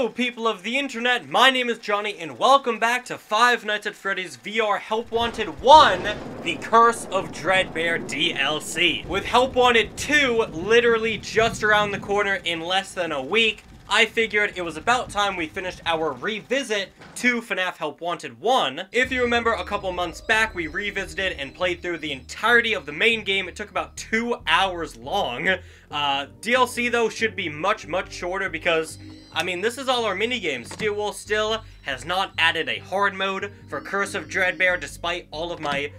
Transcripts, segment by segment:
Hello people of the internet, my name is Johnny and welcome back to Five Nights at Freddy's VR Help Wanted 1, the Curse of Dreadbear DLC. With Help Wanted 2 literally just around the corner in less than a week, I figured it was about time we finished our revisit to FNAF Help Wanted 1. If you remember, a couple months back, we revisited and played through the entirety of the main game. It took about 2 hours long. DLC, though, should be much, much shorter because, I mean, this is all our minigames. Steel Wool still has not added a hard mode for Curse of Dreadbear, despite all of my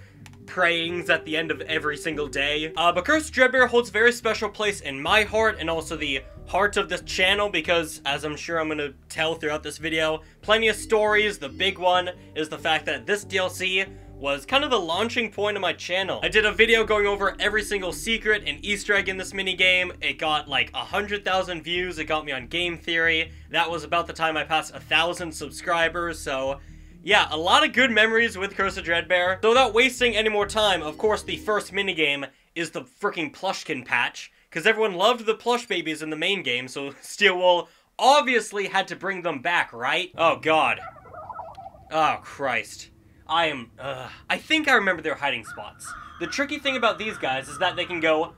prayings at the end of every single day. But Curse of Dreadbear holds a very special place in my heart and also the heart of this channel because, as I'm sure I'm going to tell throughout this video, plenty of stories. The big one is the fact that this DLC was kind of the launching point of my channel. I did a video going over every single secret and Easter egg in this minigame. It got like 100,000 views. It got me on Game Theory. That was about the time I passed 1,000 subscribers, so yeah, a lot of good memories with Curse of Dreadbear. So without wasting any more time, of course the first minigame is the freaking Plushkin patch, because everyone loved the plush babies in the main game, so Steel Wool obviously had to bring them back, right? Oh god. Oh Christ. I think I remember their hiding spots. The tricky thing about these guys is that they can go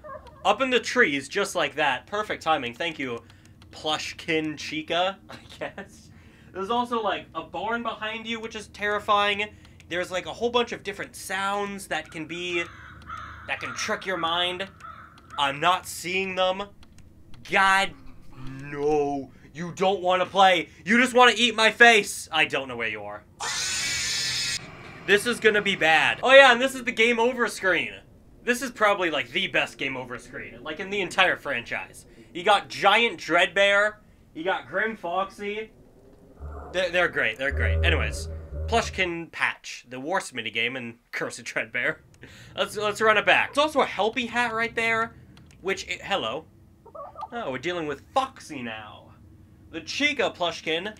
up in the trees just like that. Perfect timing, thank you, Plushkin Chica, I guess. There's also, like, a barn behind you, which is terrifying. There's, like, a whole bunch of different sounds that can be, that can trick your mind. I'm not seeing them. God, no. You don't want to play. You just want to eat my face. I don't know where you are. This is gonna be bad. Oh, yeah, and this is the game over screen. This is probably, like, the best game over screen, like, in the entire franchise. You got Giant Dreadbear. You got Grim Foxy. They're great, they're great. Anyways, Plushkin Patch, the worst minigame in Curse of Dreadbear. Let's run it back. There's also a Helpy hat right there, which, hello. Oh, we're dealing with Foxy now. The Chica Plushkin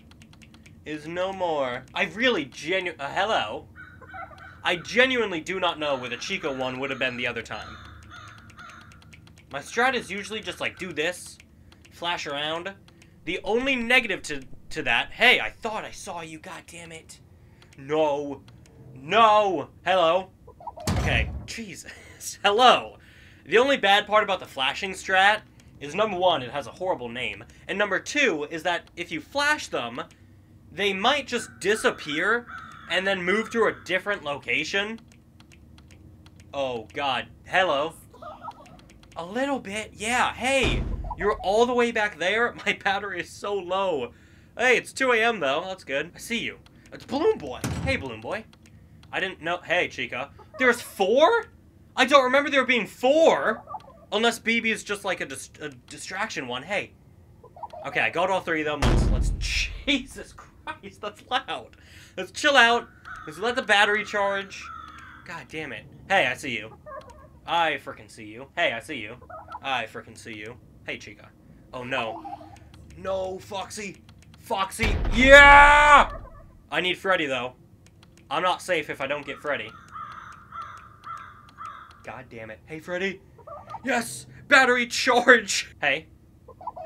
is no more. I really hello. I genuinely do not know where the Chica one would have been the other time. My strat is usually just like, do this, flash around. The only negative to that, hey, I thought I saw you, goddammit. No. No. Hello. Okay. Jesus. Hello. The only bad part about the flashing strat is, number one, it has a horrible name. And number two is that if you flash them, they might just disappear and then move to a different location. Oh, God. Hello. A little bit. Yeah. Hey, you're all the way back there. My battery is so low. Hey, it's 2 a.m. though. That's good. I see you. It's Balloon Boy. Hey, Balloon Boy. I didn't know. Hey, Chica. There's 4? I don't remember there being 4. Unless BB is just like a distraction one. Hey. Okay, I got all 3 of them. Let's. Jesus Christ, that's loud. Let's chill out. Let's let the battery charge. God damn it. Hey, I see you. I freaking see you. Hey, I see you. I freaking see you. Hey, Chica. Oh no. No, Foxy. Foxy. Yeah! I need Freddy, though. I'm not safe if I don't get Freddy. God damn it. Hey, Freddy. Yes! Battery charge! Hey.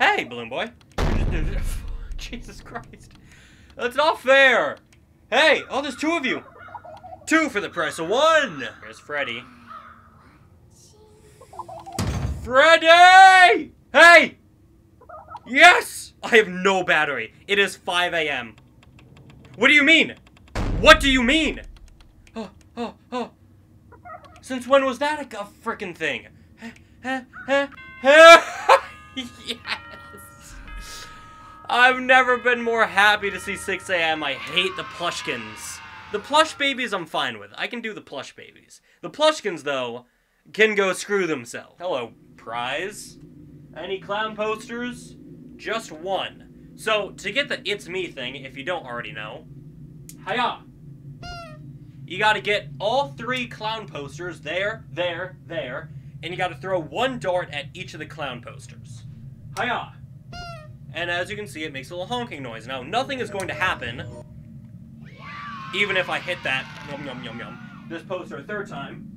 Hey, Balloon Boy. Jesus Christ. That's not fair. Hey! Oh, there's 2 of you. 2 for the price of 1. There's Freddy. Freddy! Hey! Yes! I have no battery. It is 5 a.m. What do you mean? What do you mean? Oh. Since when was that a frickin' thing? Yes! I've never been more happy to see 6 a.m. I hate the Plushkins. The plush babies I'm fine with. I can do the plush babies. The Plushkins, though, can go screw themselves. Hello, prize. Any clown posters? Just 1. So, to get the It's Me thing, if you don't already know, hiya! You gotta get all 3 clown posters, there, and you gotta throw 1 dart at each of the clown posters. Hiya! And as you can see, it makes a little honking noise. Now, nothing is going to happen, even if I hit that, this poster a 3rd time,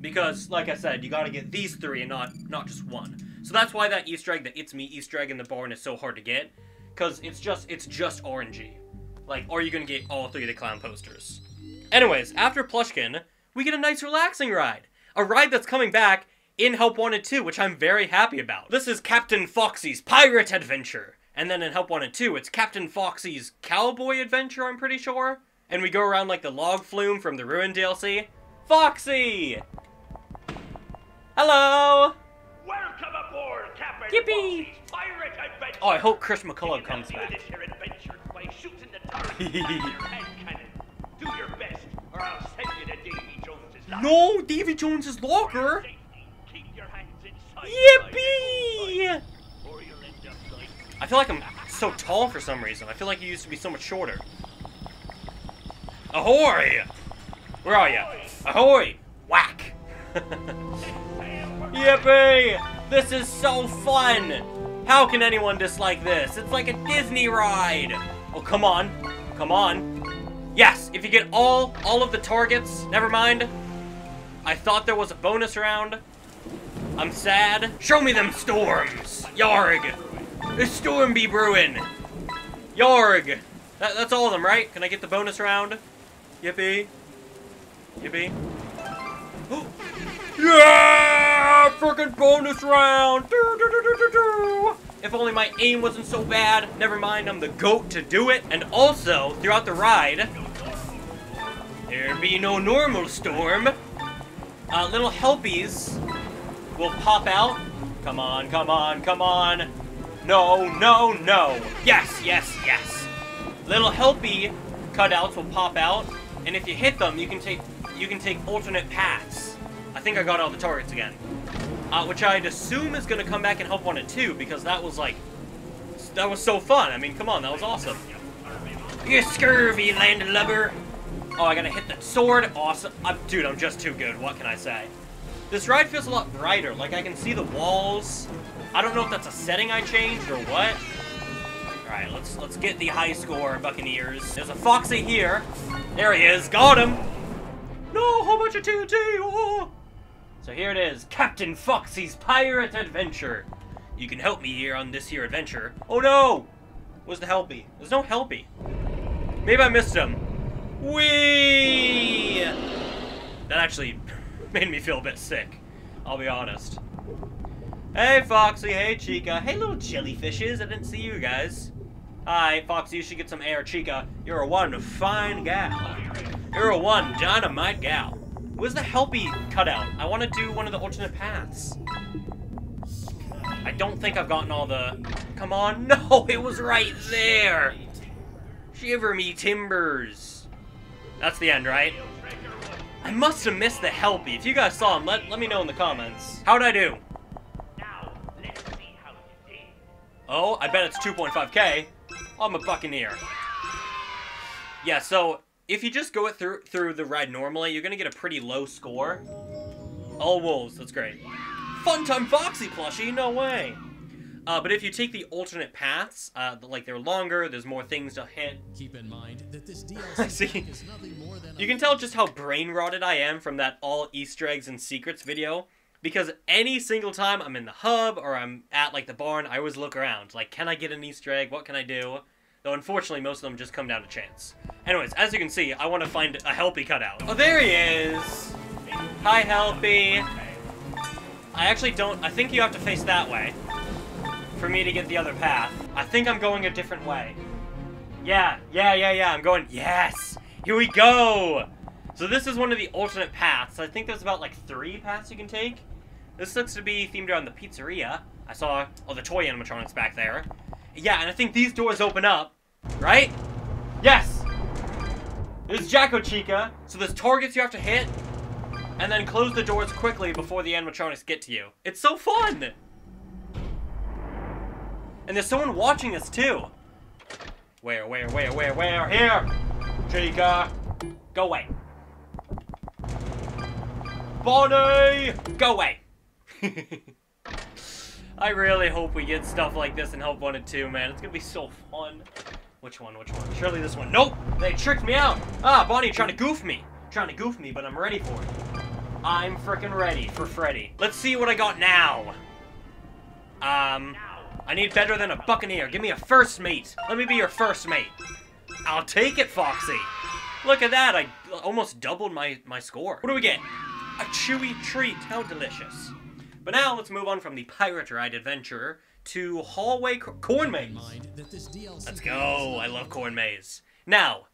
because, like I said, you gotta get these 3 and not just 1. So that's why that Easter egg, the It's Me Easter egg in the barn is so hard to get. because it's just orangey. Like, are you gonna get all three of the clown posters? Anyways, after Plushkin, we get a nice relaxing ride. A ride that's coming back in Help Wanted 2, which I'm very happy about. This is Captain Foxy's Pirate Adventure. And then in Help Wanted 2, it's Captain Foxy's Cowboy Adventure, I'm pretty sure. And we go around like the log flume from the Ruin DLC. Foxy! Hello! Welcome aboard, Captain Foxy's Pirate Adventure! Oh, I hope Chris McCullough comes back. This here adventure by shooting the turret by your hand cannon. Do your best, or I'll send you to Davy Jones's locker. No, Davy Jones's locker? Keep your hands inside. Yippee! Or you'll end up like... I feel like I'm so tall for some reason. I feel like you used to be so much shorter. Ahoy! Where are you? Ahoy! Whack! Yippee! This is so fun! How can anyone dislike this? It's like a Disney ride! Oh, come on. Come on. Yes, if you get all of the targets, never mind. I thought there was a bonus round. I'm sad. Show me them storms! Yarg! The storm be brewing! Yarg! That's all of them, right? Can I get the bonus round? Yippee. Yippee. Yeah! Frickin' bonus round! Do, do, do, do, do, do. If only my aim wasn't so bad. Never mind, I'm the goat to do it. And also, throughout the ride, there be no normal storm. Little helpies will pop out. Come on, come on, come on. No, no, no. Yes, yes, yes. Little helpy cutouts will pop out. And if you hit them, you can take alternate paths. I think I got all the targets again. Which I'd assume is gonna come back and Help Wanted 2, because that was so fun. I mean, come on, that was awesome. You scurvy landlubber! Oh, I gotta hit that sword, awesome. Dude, I'm just too good, what can I say? This ride feels a lot brighter, like I can see the walls. I don't know if that's a setting I changed or what. All right, let's get the high score, Buccaneers. There's a Foxy here. There he is, got him! No, how much of TNT? Oh. So here it is, Captain Foxy's Pirate Adventure. You can help me here on this here adventure. Oh no! Where's the helpy? There's no helpy. Maybe I missed him. Whee! That actually made me feel a bit sick. I'll be honest. Hey Foxy, hey Chica. Hey little jellyfishes, I didn't see you guys. Hi Foxy, you should get some air. Chica, you're a one fine gal. You're a one dynamite gal. Where's the helpy cutout? I want to do one of the alternate paths. I don't think I've gotten all the... Come on. No, it was right there. Shiver me timbers. That's the end, right? I must have missed the helpy. If you guys saw him, let me know in the comments. How'd I do? Oh, I bet it's 2.5K. I'm a Buccaneer. Yeah, so... If you just go it through the ride normally, you're gonna get a pretty low score. All wolves, that's great. Fun time Foxy plushie, no way! But if you take the alternate paths, like they're longer, there's more things to hit. Keep in mind that this DLC see. Is nothing more than you can tell just how brain rotted I am from that all Easter eggs and secrets video. Because any single time I'm in the hub or I'm at like the barn, I always look around. Like, can I get an Easter egg? What can I do? Though unfortunately, most of them just come down to chance. Anyways, as you can see, I want to find a helpy cutout. Oh, there he is! Hi, helpy! I actually don't... I think you have to face that way for me to get the other path. I think I'm going a different way. Yeah, I'm going... Yes! Here we go! So this is one of the alternate paths. I think there's about, like, 3 paths you can take. This looks to be themed around the pizzeria. I saw all the toy animatronics back there. Yeah, and I think these doors open up, right? Yes! There's Jacko Chica, so there's targets you have to hit, and then close the doors quickly before the animatronics get to you. It's so fun! And there's someone watching us, too. Where? Here! Chica! Go away. Bonnie! Go away! I really hope we get stuff like this in Help Wanted 2, man. It's gonna be so fun. Which one? Surely this one. Nope! They tricked me out! Ah, Bonnie trying to goof me. But I'm ready for it. I'm frickin' ready for Freddy. Let's see what I got now. I need better than a buccaneer. Give me a first mate. Let me be your first mate. I'll take it, Foxy. Look at that. I almost doubled my score. What do we get? A chewy treat. How delicious. But now let's move on from the pirate ride adventure to hallway corn maze. Let's go. I love corn maze. Now,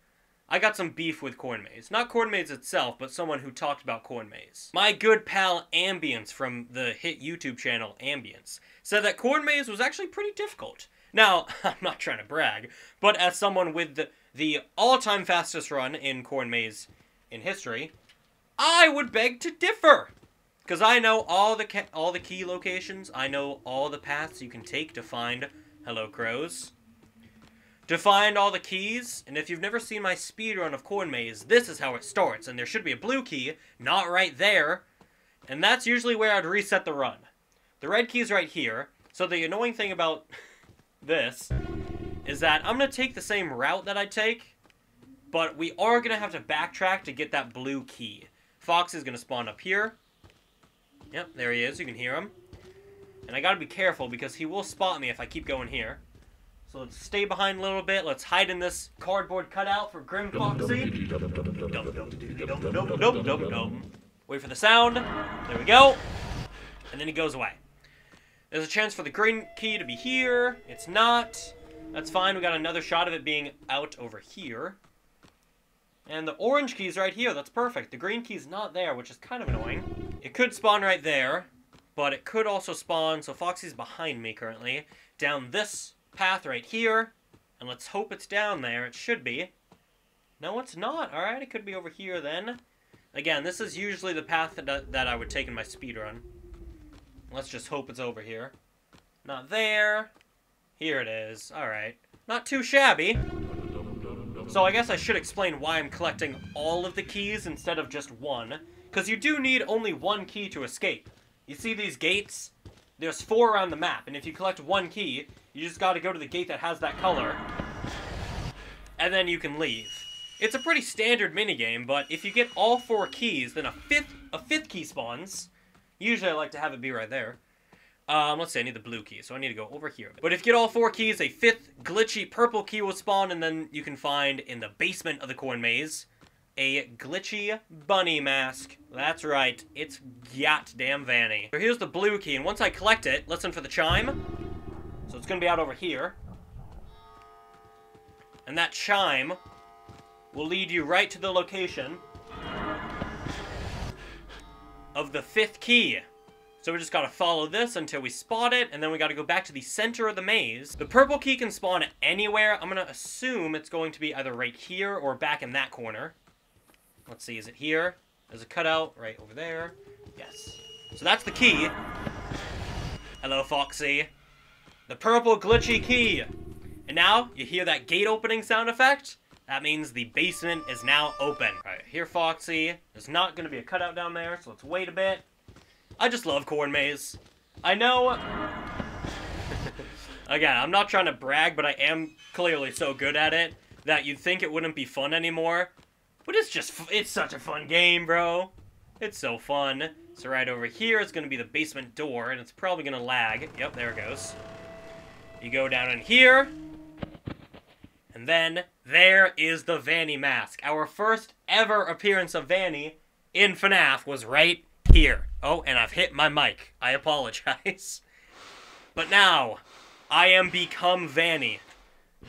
I got some beef with corn maze. Not corn maze itself, but someone who talked about corn maze. My good pal Ambience from the hit YouTube channel Ambience said that corn maze was actually pretty difficult. Now, I'm not trying to brag, but as someone with the all-time fastest run in corn maze in history, I would beg to differ. Because I know all the key locations. I know all the paths you can take to find, hello crows, to find all the keys, and if you've never seen my speedrun of corn maze, this is how it starts, and there should be a blue key, not right there, and that's usually where I'd reset the run. The red key's right here, so the annoying thing about this is that I'm going to take the same route that I take, but we are going to have to backtrack to get that blue key. Fox is going to spawn up here. Yep, there he is, you can hear him. And I got to be careful because he will spot me if I keep going here. So let's stay behind a little bit. Let's hide in this cardboard cutout for Grim Foxy. Wait for the sound. There we go. And then he goes away. There's a chance for the green key to be here. It's not. That's fine. We got another shot of it being out over here. And the orange key's right here. That's perfect. The green key's not there, which is kind of annoying. It could spawn right there, but it could also spawn. So Foxy's behind me currently. Down this path right here, and let's hope it's down there. It should be. No, it's not. All right, it could be over here then. Again, this is usually the path that I would take in my speedrun. Let's just hope it's over here. Not there. Here it is. All right. Not too shabby. So I guess I should explain why I'm collecting all of the keys instead of just one, because you do need only one key to escape. You see these gates? There's four around the map, and if you collect one key, you just gotta go to the gate that has that color, and then you can leave. It's a pretty standard minigame, but if you get all four keys, then a fifth key spawns. Usually I like to have it be right there. Let's see, I need the blue key, so I need to go over here. But if you get all four keys, a fifth glitchy purple key will spawn, and then you can find, in the basement of the corn maze, a glitchy bunny mask. That's right, it's goddamn Vanny. So here's the blue key, and once I collect it, listen for the chime. So it's going to be out over here. And that chime will lead you right to the location of the fifth key. So we just got to follow this until we spot it, and then we got to go back to the center of the maze. The purple key can spawn anywhere. I'm going to assume it's going to be either right here or back in that corner. Let's see, is it here? There's a cutout right over there. Yes. So that's the key. Hello, Foxy. The purple glitchy key. And now, you hear that gate opening sound effect? That means the basement is now open. All right, here, Foxy. There's not going to be a cutout down there, so let's wait a bit. I just love corn maze. I know... Again, I'm not trying to brag, but I am clearly so good at it that you'd think it wouldn't be fun anymore. But it's just... it's such a fun game, bro. It's so fun. So right over here is going to be the basement door, and it's probably going to lag. Yep, there it goes. You go down in here, and then there is the Vanny mask. Our first ever appearance of Vanny in FNAF was right here. Oh, and I've hit my mic. I apologize. But now, I am become Vanny,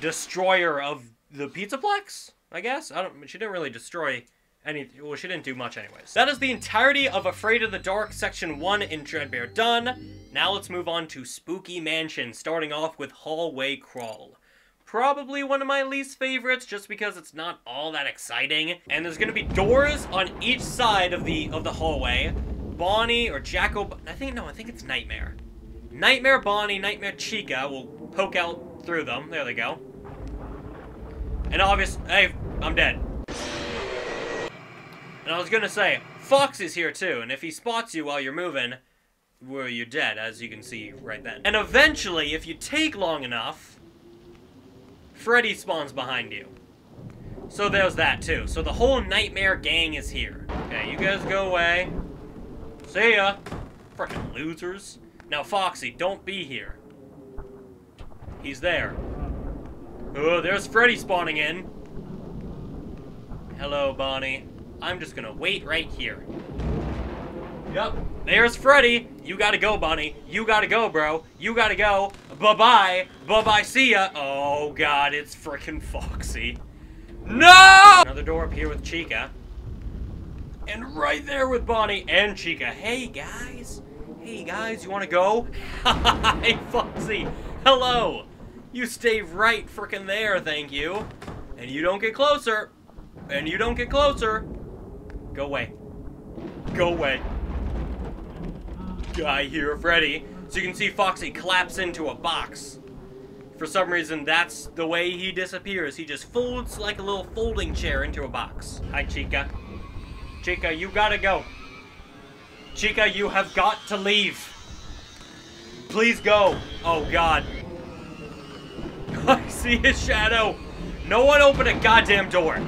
destroyer of the Pizzaplex, I guess? She didn't really destroy anything. Well, she didn't do much anyways. That is the entirety of Afraid of the Dark Section 1 in Dreadbear done. Now let's move on to Spooky Mansion, starting off with Hallway Crawl. Probably one of my least favorites, just because it's not all that exciting. And there's gonna be doors on each side of the hallway. Bonnie or Jacko, I think it's Nightmare. Nightmare Bonnie, Nightmare Chica will poke out through them. There they go. And obviously, hey, I'm dead. And I was gonna say, Fox is here too, and if he spots you while you're moving, well, you're dead, as you can see right then. And eventually, if you take long enough, Freddy spawns behind you. So there's that, too. So the whole Nightmare gang is here. Okay, you guys go away. See ya. Frickin' losers. Now, Foxy, don't be here. He's there. Oh, there's Freddy spawning in. Hello, Bonnie. I'm just gonna wait right here. Yep. There's Freddy. You gotta go, Bonnie. You gotta go, bro. You gotta go. Bye-bye. Bye-bye. See ya. Oh, God. It's frickin' Foxy. No! Another door up here with Chica. And right there with Bonnie and Chica. Hey, guys. Hey, guys. You wanna go? Hi, Foxy. Hello. You stay right frickin' there, thank you. And you don't get closer. And you don't get closer. Go away. Go away. I hear Freddy. So you can see Foxy collapse into a box. For some reason, that's the way he disappears. He just folds like a little folding chair into a box. Hi, Chica. Chica, you gotta go. Chica, you have got to leave. Please go. Oh, God. I see his shadow. No one open a goddamn door.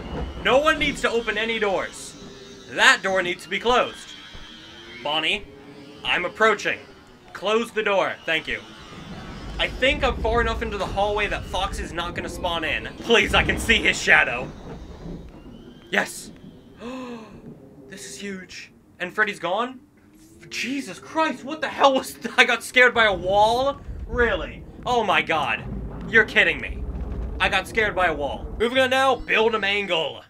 No one needs to open any doors. That door needs to be closed. Bonnie, I'm approaching. Close the door. Thank you. I think I'm far enough into the hallway that Foxy's not going to spawn in. Please, I can see his shadow. Yes. This is huge. And Freddy's gone? Jesus Christ, what the hell was that? I got scared by a wall? Really? Oh my God. You're kidding me. I got scared by a wall. Moving on now, build a mangle.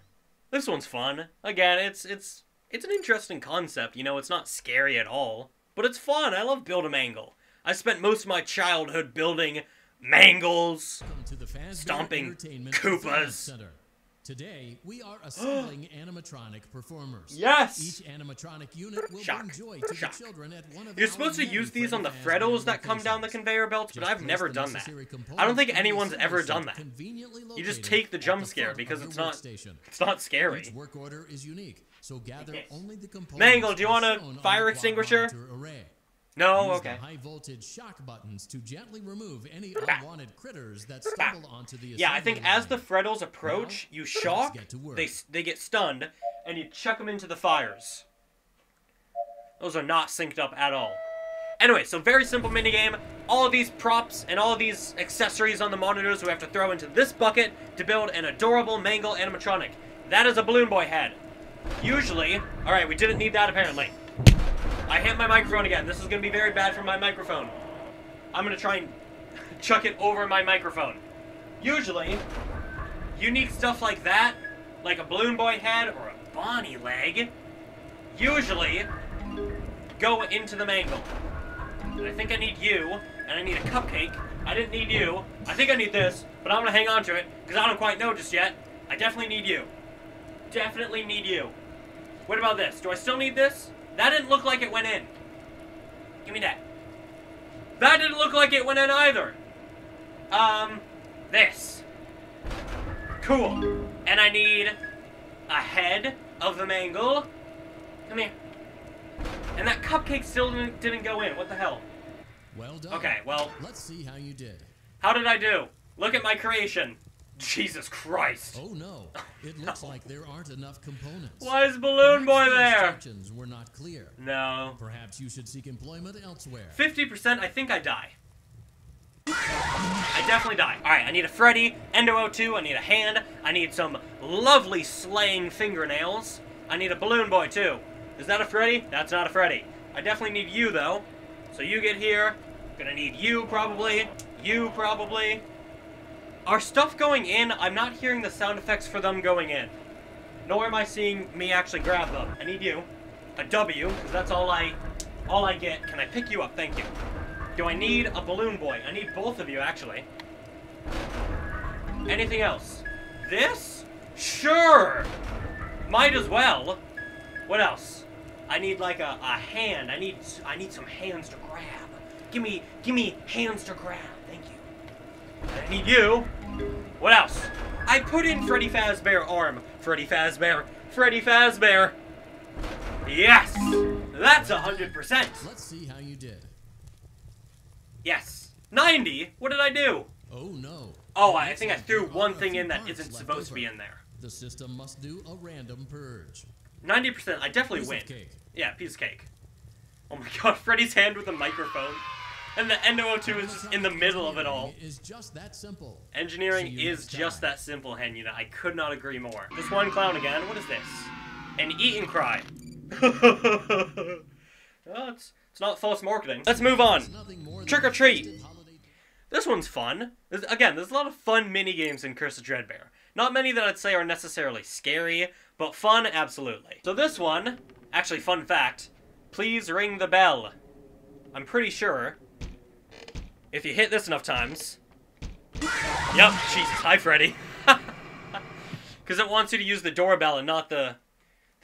This one's fun. Again, it's an interesting concept. You know, it's not scary at all, but it's fun. I love build a mangle. I spent most of my childhood building mangles, stomping Koopas. Today, we are assembling animatronic performers. Yes! Each animatronic unit will bring joy to the children at one of the— You're supposed to use these on the freddles that come down the conveyor belts, but I've never done that. I don't think anyone's ever done that. You just take the jump scare because it's not scary. Each work order is unique, so gather only the components. Mangle, do you want a fire extinguisher? No, okay. Use the high voltage shock buttons to gently remove any unwanted critters that stumble onto the— Yeah, I think as the freddles approach, you shock, they get stunned, and you chuck them into the fires. Those are not synced up at all. Anyway, so very simple minigame. All of these props and all of these accessories on the monitors we have to throw into this bucket to build an adorable mangle animatronic. That is a Balloon Boy head. Usually, alright, we didn't need that apparently. I hit my microphone again. This is going to be very bad for my microphone. I'm going to try and chuck it over my microphone. Usually, unique stuff like that, like a Balloon Boy head or a Bonnie leg, usually go into the mangle. I think I need you, and I need a cupcake. I didn't need you. I think I need this, but I'm going to hang on to it because I don't quite know just yet. I definitely need you. Definitely need you. What about this? Do I still need this? That didn't look like it went in. Give me that. That didn't look like it went in either. This. Cool. And I need a head of the mangle. Come here. And that cupcake still didn't go in. What the hell? Well done. Okay, well. Let's see how you did. How did I do? Look at my creation. Jesus Christ. Oh no. It looks like there aren't enough components. Why is Balloon Boy there? Instructions were not clear. No. Perhaps you should seek employment elsewhere. 50%, I think I die. I definitely die. Alright, I need a Freddy, Endo-O2, I need a hand, I need some lovely slaying fingernails. I need a Balloon Boy too. Is that a Freddy? That's not a Freddy. I definitely need you though. So you get here. Gonna need you probably. You probably. Are stuff going in? I'm not hearing the sound effects for them going in. Nor am I seeing me actually grab them. I need you. A W, because that's all I get. Can I pick you up? Thank you. Do I need a Balloon Boy? I need both of you, actually. Anything else? This? Sure! Might as well. What else? I need, like, a hand. I need some hands to grab. Give me hands to grab. Thank you. I need you. What else? I put in Freddy Fazbear arm. Freddy Fazbear. Freddy Fazbear. Yes! That's 100%. Let's see how you did. Yes. 90? What did I do? Oh no. Oh, I think I threw one thing in that isn't supposed to be in there. The system must do a random purge. 90%. I definitely win. Yeah, piece of cake. Oh my God, Freddy's hand with a microphone. And the Endo-O2 is just in the middle of it all. Is just that simple. Engineering is just that simple, Henuna. I could not agree more. This one clown again. What is this? An eat and cry. Well, it's not false marketing. Let's move on. Trick or treat. This one's fun. There's a lot of fun mini games in Curse of Dreadbear. Not many that I'd say are necessarily scary, but fun, absolutely. So this one, actually, fun fact, please ring the bell. I'm pretty sure if you hit this enough times... Yep, Jesus, hi Freddy. Because it wants you to use the doorbell and not the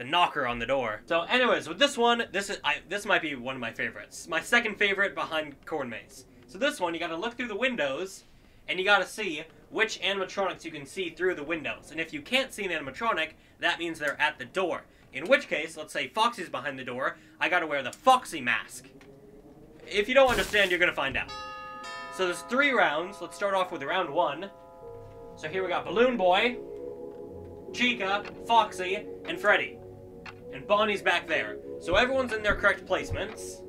knocker on the door. So anyways, with this one, this might be one of my favorites. My second favorite behind Corn Maze. So this one, you gotta look through the windows, and you gotta see which animatronics you can see through the windows. And if you can't see an animatronic, that means they're at the door. In which case, let's say Foxy's behind the door, I gotta wear the Foxy mask. If you don't understand, you're gonna find out. So there's 3 rounds. Let's start off with round 1. So here we got Balloon Boy, Chica, Foxy, and Freddy. And Bonnie's back there. So everyone's in their correct placements.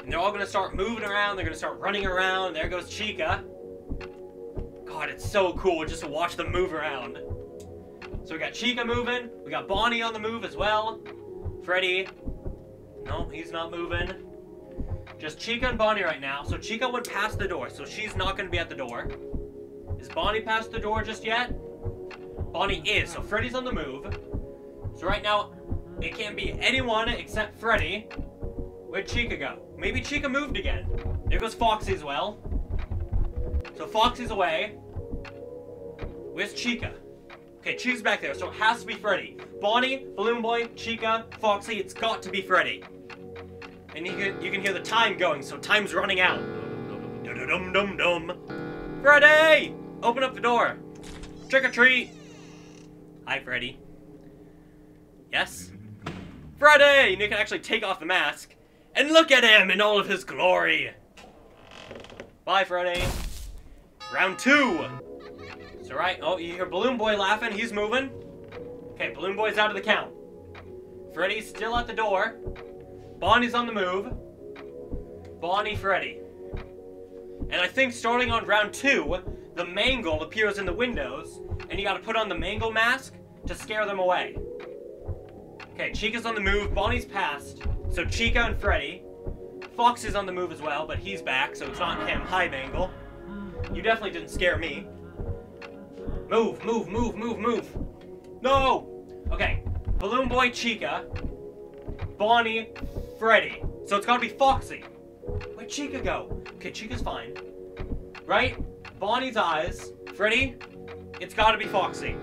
And they're all gonna start moving around, they're gonna start running around. There goes Chica. God, it's so cool just to watch them move around. So we got Chica moving, we got Bonnie on the move as well. Freddy, no, he's not moving. Just Chica and Bonnie right now. So Chica went past the door, so she's not gonna be at the door. Is Bonnie past the door just yet? Bonnie is, so Freddy's on the move. So right now, it can't be anyone except Freddy. Where'd Chica go? Maybe Chica moved again. There goes Foxy as well. So Foxy's away. Where's Chica? Okay, Chica's back there, so it has to be Freddy. Bonnie, Balloon Boy, Chica, Foxy, it's got to be Freddy. And you can hear the time going, so time's running out. Dum-dum-dum-dum. Freddy! Open up the door. Trick or treat. Hi, Freddy. Yes? Freddy! And you can actually take off the mask. And look at him in all of his glory. Bye, Freddy. Round 2. So right, oh, you hear Balloon Boy laughing. He's moving. Okay, Balloon Boy's out of the count. Freddy's still at the door. Bonnie's on the move. Bonnie, Freddy. And I think starting on round 2, the Mangle appears in the windows, and you gotta put on the Mangle mask to scare them away. Okay, Chica's on the move. Bonnie's passed. So Chica and Freddy. Fox is on the move as well, but he's back, so it's not him. Hi, Mangle. You definitely didn't scare me. Move, move, move, move, move. No! Okay. Balloon Boy, Chica. Bonnie, Freddy. So it's gotta be Foxy. Where'd Chica go? Okay, Chica's fine. Right? Bonnie's eyes. Freddy, it's gotta be Foxy.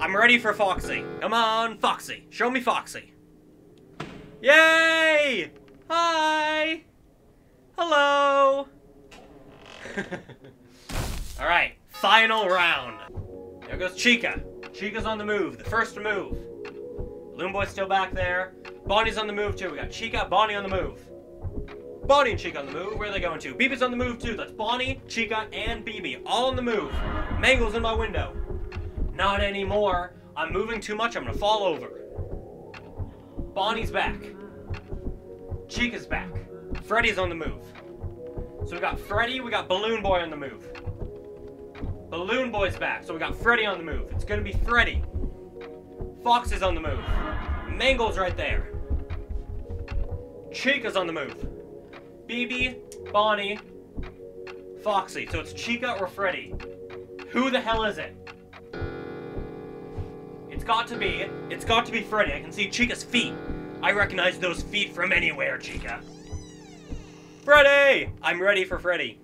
I'm ready for Foxy. Come on, Foxy. Show me Foxy. Yay! Hi! Hello! Alright, final round. There goes Chica. Chica's on the move, the first to move. Balloon Boy's still back there. Bonnie's on the move too. We got Chica, Bonnie on the move. Bonnie and Chica on the move. Where are they going to? BB's on the move too. That's Bonnie, Chica, and BB. All on the move. Mangle's in my window. Not anymore. I'm moving too much. I'm gonna fall over. Bonnie's back. Chica's back. Freddy's on the move. So we got Freddy, we got Balloon Boy on the move. Balloon Boy's back, so we got Freddy on the move. It's gonna be Freddy. Fox is on the move. Mangle's right there. Chica's on the move. BB, Bonnie, Foxy. So it's Chica or Freddy. Who the hell is it? It's got to be Freddy. I can see Chica's feet. I recognize those feet from anywhere, Chica. Freddy! I'm ready for Freddy.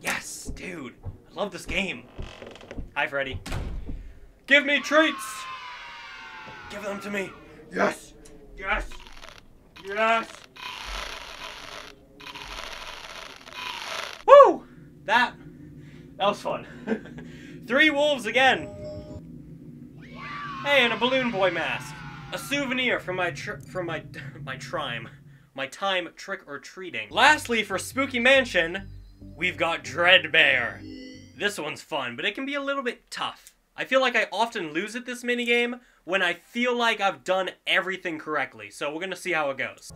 Yes, dude. I love this game. Hi, Freddy. Give me treats! Give them to me. Yes! Yes! Yes! Woo! That was fun. 3 wolves again. Hey, and a Balloon Boy mask. A souvenir from my time trick or treating. Lastly, for Spooky Mansion, we've got Dreadbear. This one's fun, but it can be a little bit tough. I feel like I often lose at this minigame when I feel like I've done everything correctly. So we're gonna see how it goes.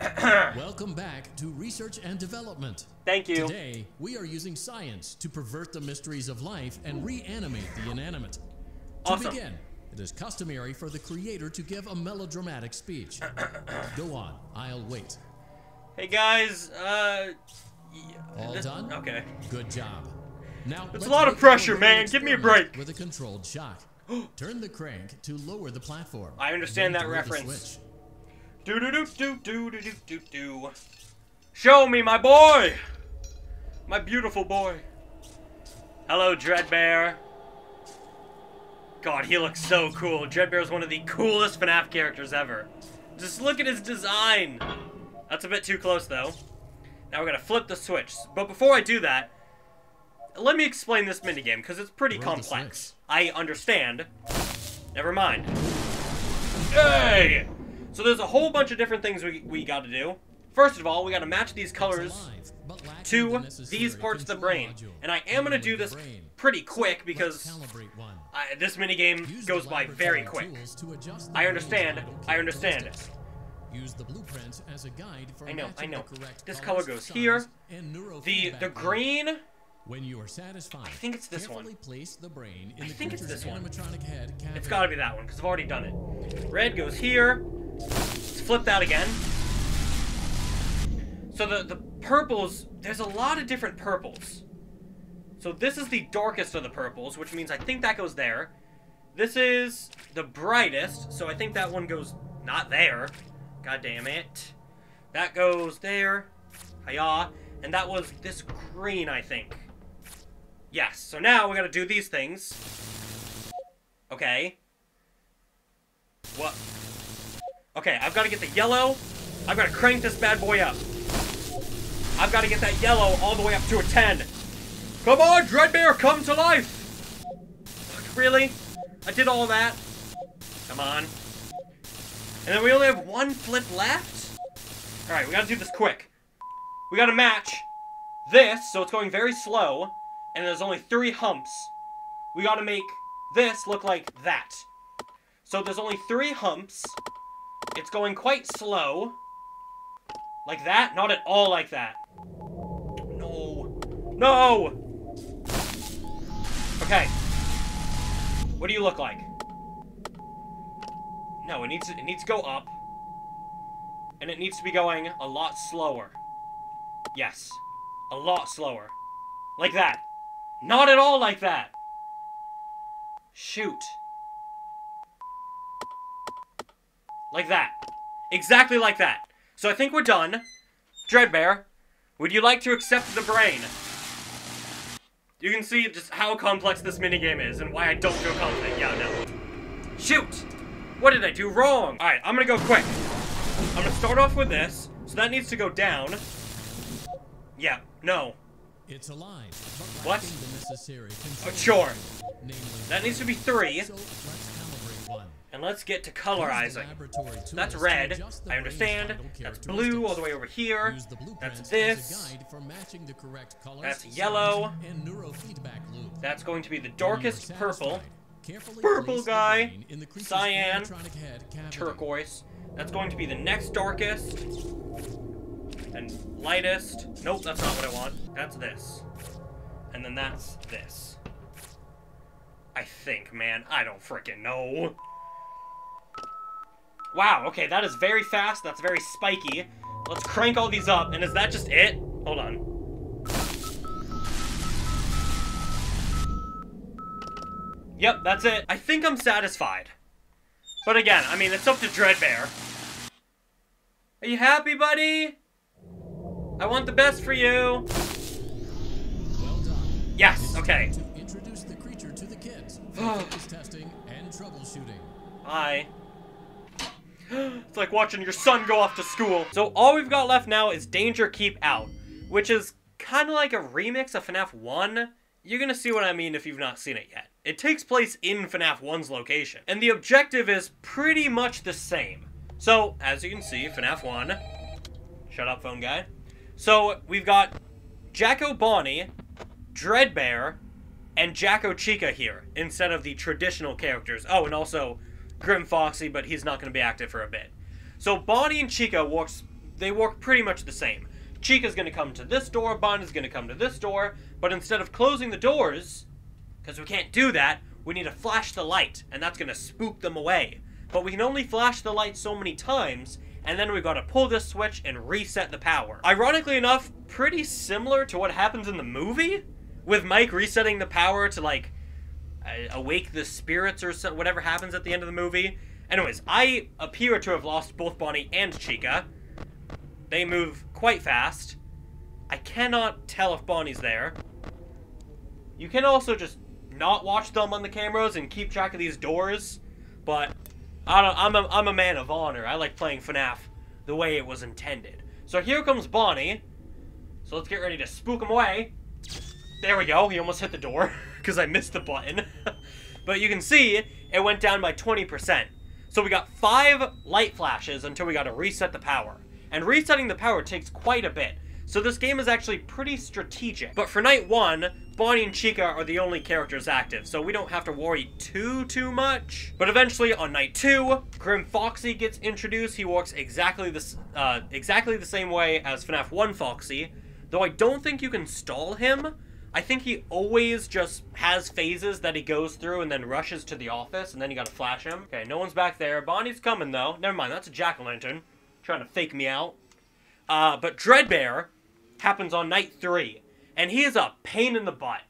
Welcome back to Research and Development. Thank you. Today, we are using science to pervert the mysteries of life and reanimate the inanimate. Awesome. To begin, it is customary for the creator to give a melodramatic speech. Go on, I'll wait. Hey guys, all done? Okay. Good job. Now, it's a lot of pressure, man. Give me a break. With a controlled shock. Turn the crank to lower the platform. I understand that reference. Do do do do do do do do. Show me my boy. My beautiful boy. Hello, Dreadbear. God, he looks so cool. Dreadbear's one of the coolest FNAF characters ever. Just look at his design. That's a bit too close, though. Now we're gonna flip the switch. But before I do that, let me explain this minigame, because it's pretty complex. I understand. Never mind. Hey! So there's a whole bunch of different things we gotta do. First of all, we gotta match these colors to these parts of the brain. And I am gonna do this pretty quick, because this minigame goes by very quick. I understand. I understand it. Use the blueprints as a guide for I know. This color goes here. The green... When you are satisfied, I think it's this one. I think it's this one. It's gotta be that one, because I've already done it. Red goes here. Let's flip that again. So the purples, there's a lot of different purples. So this is the darkest of the purples, which means I think that goes there. This is the brightest, so I think that one goes not there. God damn it. That goes there. Hiya. And that was this green, I think. Yes, so now we gotta do these things. Okay. What? Okay, I've gotta get the yellow. I've gotta crank this bad boy up. I've gotta get that yellow all the way up to a 10. Come on, Dreadbear, come to life! Really? I did all that? Come on. And then we only have one flip left? Alright, we gotta do this quick. We gotta match this, so it's going very slow. And there's only 3 humps. We gotta make this look like that. So there's only 3 humps. It's going quite slow. Like that? Not at all like that. No. No! Okay. What do you look like? No, it needs to go up. And it needs to be going a lot slower. Yes. A lot slower. Like that. Not at all like that! Shoot. Like that. Exactly like that. So I think we're done. Dreadbear, would you like to accept the brain? You can see just how complex this minigame is and why I don't feel confident. Yeah, no. Shoot! What did I do wrong? Alright, I'm gonna go quick. I'm gonna start off with this. So that needs to go down. Yeah, no. It's alive. What? Oh, sure. That needs to be 3. So let's one. And let's get to colorizing. That's red. I understand. That's blue all the way over here. That's this. That's yellow. That's going to be the darkest purple. Purple guy. Cyan. Turquoise. That's going to be the next darkest. And lightest. Nope, that's not what I want. That's this. And then that's this. I think, man. I don't freaking know. Wow, okay, that is very fast. That's very spiky. Let's crank all these up. And is that just it? Hold on. Yep, that's it. I think I'm satisfied. But again, I mean, it's up to Dreadbear. Are you happy, buddy? I want the best for you. Well done. Yes, okay. To introduce the creature to the kids. Testing and troubleshooting. Hi. It's like watching your son go off to school. So all we've got left now is Danger Keep Out, which is kind of like a remix of FNAF 1. You're gonna see what I mean if you've not seen it yet. It takes place in FNAF 1's location, and the objective is pretty much the same. So, as you can see, FNAF 1. Shut up, phone guy. So, we've got Jacko Bonnie, Dreadbear, and Jacko Chica here instead of the traditional characters. Oh, and also Grim Foxy, but he's not going to be active for a bit. So Bonnie and Chica work pretty much the same. Chica's going to come to this door, Bonnie's going to come to this door, but instead of closing the doors, because we can't do that, we need to flash the light, and that's going to spook them away. But we can only flash the light so many times, and then we've got to pull this switch and reset the power. Ironically enough, pretty similar to what happens in the movie, with Mike resetting the power to, like, awake the spirits or so, whatever happens at the end of the movie. Anyways, I appear to have lost both Bonnie and Chica. They move quite fast. I cannot tell if Bonnie's there. You can also just not watch them on the cameras and keep track of these doors, but I don't, I'm a man of honor. I like playing FNAF the way it was intended. So here comes Bonnie. So let's get ready to spook him away. There we go. He almost hit the door because I missed the button. But you can see it went down by 20%. So we got 5 light flashes until we got to reset the power. And resetting the power takes quite a bit. So this game is actually pretty strategic. But for night 1, Bonnie and Chica are the only characters active, so we don't have to worry too much. But eventually on night 2, Grim Foxy gets introduced. He works exactly the same way as FNAF 1 Foxy, though I don't think you can stall him. I think he always just has phases that he goes through and then rushes to the office, and then you gotta flash him. Okay, no one's back there. Bonnie's coming though. Never mind, that's a jack-o'-lantern trying to fake me out. But Dreadbear happens on night 3, and he is a pain in the butt.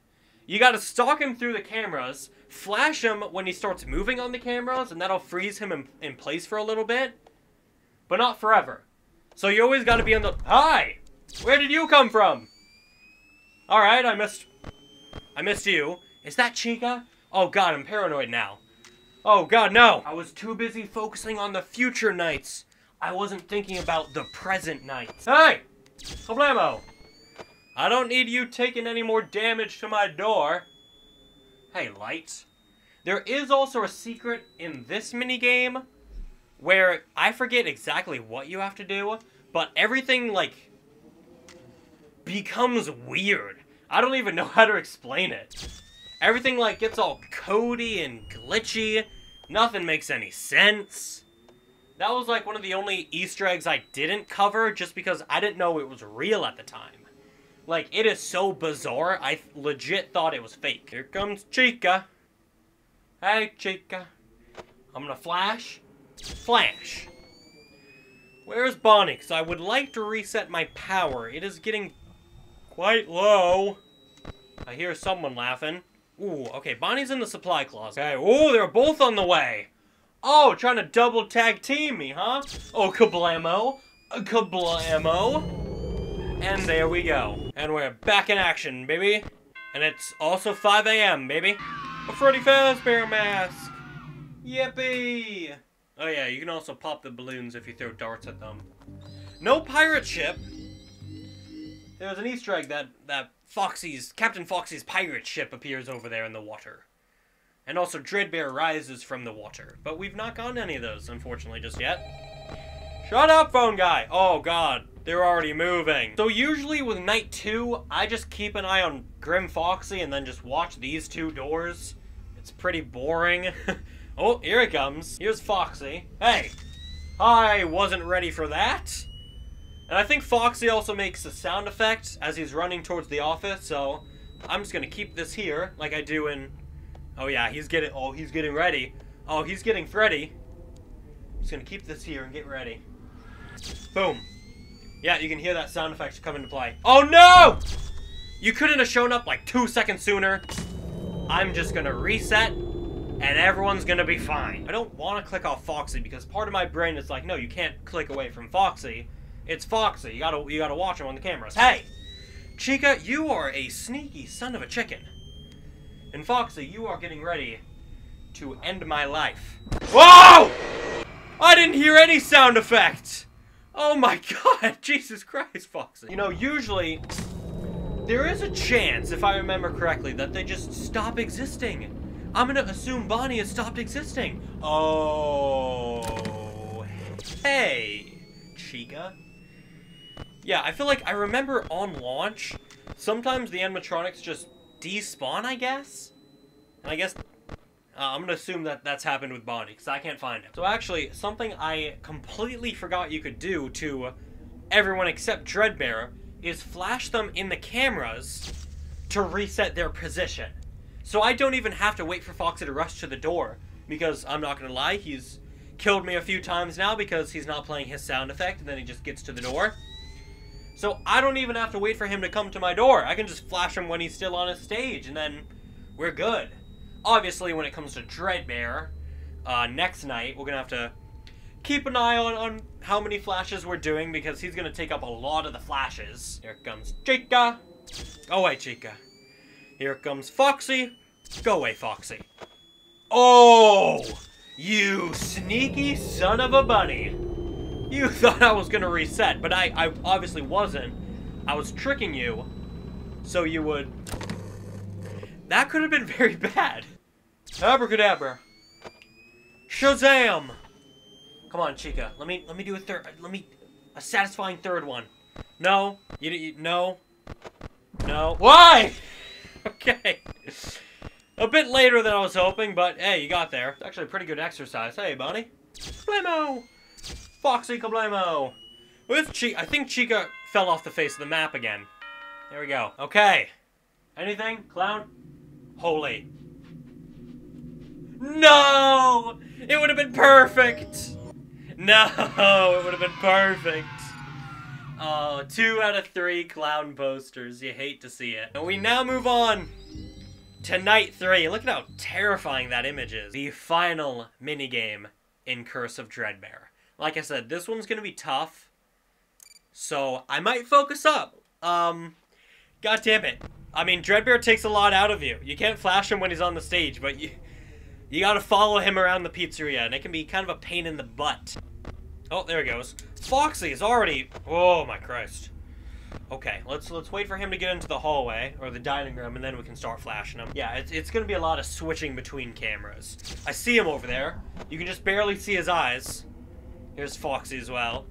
You gotta stalk him through the cameras, flash him when he starts moving on the cameras, and that'll freeze him in place for a little bit, but not forever. So you always gotta be on the... Hi! Where did you come from? Alright, I missed you. Is that Chica? Oh god, I'm paranoid now. Oh god, no! I was too busy focusing on the future nights. I wasn't thinking about the present nights. Hey! Problemo! I don't need you taking any more damage to my door. Hey, lights. There is also a secret in this minigame where I forget exactly what you have to do, but everything, like, becomes weird. I don't even know how to explain it. Everything like gets all codey and glitchy. Nothing makes any sense. That was like one of the only Easter eggs I didn't cover just because I didn't know it was real at the time. Like, it is so bizarre, I legit thought it was fake. Here comes Chica. Hey, Chica. I'm gonna flash. Flash. Where's Bonnie? Because I would like to reset my power. It is getting quite low. I hear someone laughing. Ooh, okay, Bonnie's in the supply closet. Okay, ooh, they're both on the way. Oh, trying to double tag team me, huh? Oh, kablamo. Kablamo. And there we go. And we're back in action, baby. And it's also 5 a.m., baby. A Freddy Fazbear mask. Yippee. Oh yeah, you can also pop the balloons if you throw darts at them. No pirate ship. There was an Easter egg that Captain Foxy's pirate ship appears over there in the water. And also Dreadbear rises from the water. But we've not gotten any of those, unfortunately, just yet. Shut up, phone guy! Oh, God. They're already moving. So usually with night 2, I just keep an eye on Grim Foxy and then just watch these 2 doors. It's pretty boring. Oh, here it comes. Here's Foxy. Hey! I wasn't ready for that. And I think Foxy also makes a sound effect as he's running towards the office, so I'm just gonna keep this here, like I do in... Oh yeah, he's getting ready. Oh, he's getting Freddy. I'm just gonna keep this here and get ready. Boom. Yeah, you can hear that sound effect come into play. Oh no! You couldn't have shown up like 2 seconds sooner. I'm just gonna reset, and everyone's gonna be fine. I don't wanna click off Foxy because part of my brain is like, no, you can't click away from Foxy. It's Foxy. You gotta watch him on the cameras. Hey! Chica, you are a sneaky son of a chicken. And Foxy, you are getting ready to end my life. Whoa! I didn't hear any sound effects! Oh my god! Jesus Christ, Foxy. You know, usually, there is a chance, if I remember correctly, that they just stop existing. I'm gonna assume Bonnie has stopped existing. Oh... Hey, Chica. Yeah, I feel like I remember on launch, sometimes the animatronics just despawn, I guess? And I guess... I'm going to assume that that's happened with Bonnie, because I can't find him. So actually, something I completely forgot you could do to everyone except Dreadbear is flash them in the cameras to reset their position. So I don't even have to wait for Foxy to rush to the door, because I'm not going to lie, he's killed me a few times now because he's not playing his sound effect, and then he just gets to the door. So I don't even have to wait for him to come to my door. I can just flash him when he's still on his stage, and then we're good. Obviously, when it comes to Dreadbear, next night, we're going to have to keep an eye on how many flashes we're doing, because he's going to take up a lot of the flashes. Here comes Chica. Go away, Chica. Here comes Foxy. Go away, Foxy. Oh, you sneaky son of a bunny. You thought I was going to reset, but I obviously wasn't. I was tricking you so you would... That could have been very bad. Abracadabra. Shazam! Come on, Chica. Let me do a third. A satisfying third one. No. No. Why? Okay. A bit later than I was hoping, but hey, you got there. It's actually a pretty good exercise. Hey, Bonnie. Blamo! Foxy kablamo! With Chica, I think Chica fell off the face of the map again. There we go. Okay. Anything, clown? Holy. No! It would have been perfect! No, it would have been perfect. Oh, 2 out of 3 clown posters. You hate to see it. And we now move on to night 3. Look at how terrifying that image is. The final minigame in Curse of Dreadbear. Like I said, this one's gonna be tough. So I might focus up. God damn it. I mean, Dreadbear takes a lot out of you. You can't flash him when he's on the stage, but you gotta follow him around the pizzeria, and it can be kind of a pain in the butt. Oh, there he goes. Foxy is already... Oh, my Christ. Okay, let's wait for him to get into the hallway, or the dining room, and then we can start flashing him. Yeah, it's gonna be a lot of switching between cameras. I see him over there. You can just barely see his eyes. Here's Foxy as well.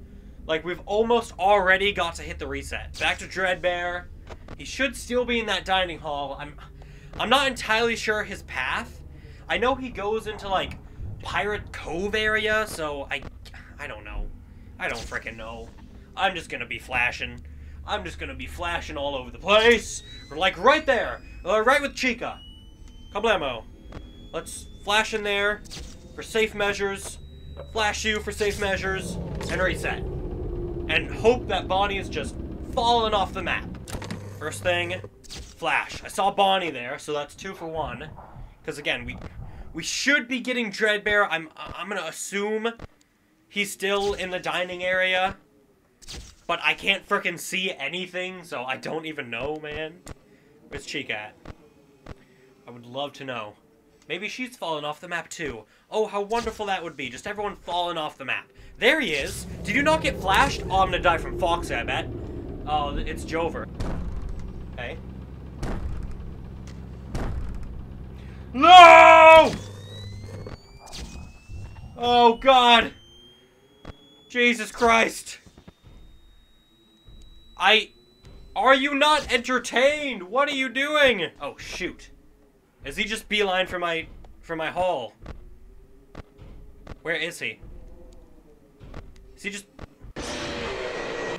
Like, we've almost already got to hit the reset. Back to Dreadbear. He should still be in that dining hall. I'm not entirely sure his path. I know he goes into, like, Pirate Cove area, so I don't know. I don't frickin' know. I'm just gonna be flashing. I'm just gonna be flashing all over the place. Like, right there. Right with Chica. Kablamo. Let's flash in there for safe measures. Flash you for safe measures. And reset. And hope that Bonnie is just falling off the map. First thing, flash. I saw Bonnie there, so that's 2 for 1. Because again, we should be getting Dreadbear. I'm gonna assume he's still in the dining area, but I can't frickin' see anything, so I don't even know, man. Where's Chica at? I would love to know. Maybe she's fallen off the map too. Oh, how wonderful that would be! Just everyone falling off the map. There he is. Did you not get flashed? Oh, I'm gonna die from Foxy, I bet. Oh, it's Jover. Okay. No! Oh, God. Jesus Christ. Are you not entertained? What are you doing? Oh, shoot. Is he just beeline for my hall? Where is he? Is he just...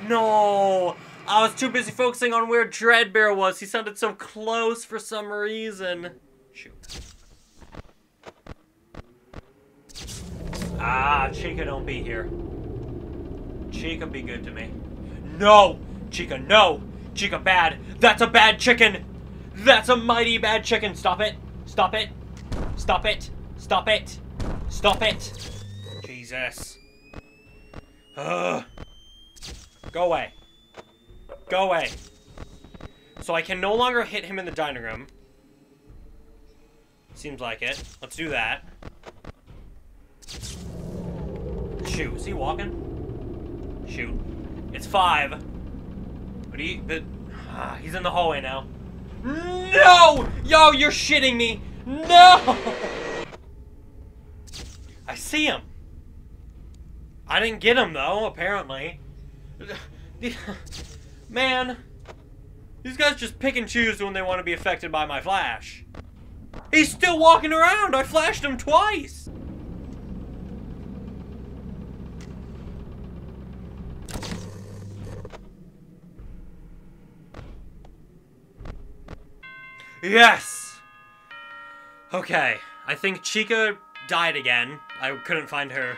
No! I was too busy focusing on where Dreadbear was. He sounded so close for some reason. Shoot. Ah, Chica, don't be here. Chica, be good to me. No! Chica, no! Chica, bad! That's a bad chicken! That's a mighty bad chicken! Stop it! Stop it! Stop it! Stop it! Stop it! Jesus. Ugh. Go away. Go away. So I can no longer hit him in the dining room. Seems like it. Let's do that. Shoot. Is he walking? Shoot. It's 5. But he's in the hallway now. No! Yo, you're shitting me. No! I see him. I didn't get him, though, apparently. Man, These guys just pick and choose when they want to be affected by my flash. He's still walking around! I flashed him twice! Yes! Okay, I think Chica died again. I couldn't find her.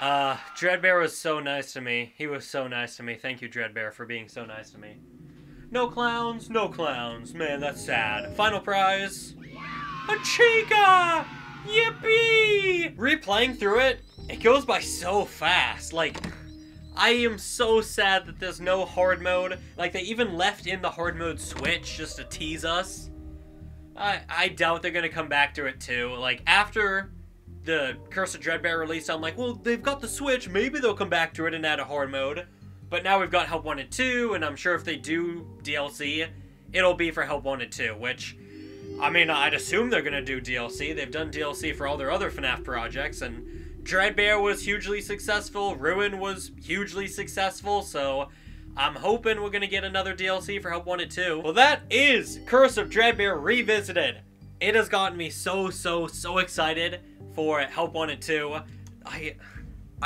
Dreadbear was so nice to me. He was so nice to me. Thank you, Dreadbear, for being so nice to me. No clowns, no clowns. Man, that's sad. Final prize. A Chica! Yippee! Replaying through it, it goes by so fast. Like, I am so sad that there's no hard mode. Like, they even left in the hard mode switch just to tease us. I doubt they're gonna come back to it, too. Like, after the Curse of Dreadbear release, I'm like, well, they've got the Switch, maybe they'll come back to it and add a hard mode. But now we've got Help Wanted 2, and I'm sure if they do DLC, it'll be for Help Wanted 2, which, I mean, I'd assume they're gonna do DLC. They've done DLC for all their other FNAF projects, and Dreadbear was hugely successful, Ruin was hugely successful, so I'm hoping we're gonna get another DLC for Help Wanted 2. Well, that is Curse of Dreadbear Revisited. It has gotten me so, so excited for Help Wanted 2. I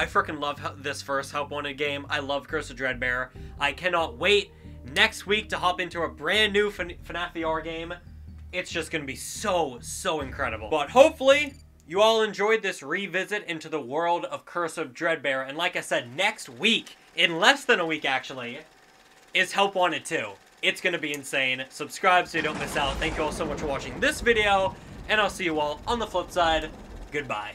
freaking love this first Help Wanted game. I love Curse of Dreadbear. I cannot wait next week to hop into a brand new FNAF VR game. It's just gonna be so, incredible. But hopefully you all enjoyed this revisit into the world of Curse of Dreadbear. And like I said, next week, in less than a week actually, is Help Wanted 2. It's gonna be insane. Subscribe so you don't miss out. Thank you all so much for watching this video, and I'll see you all on the flip side. Goodbye.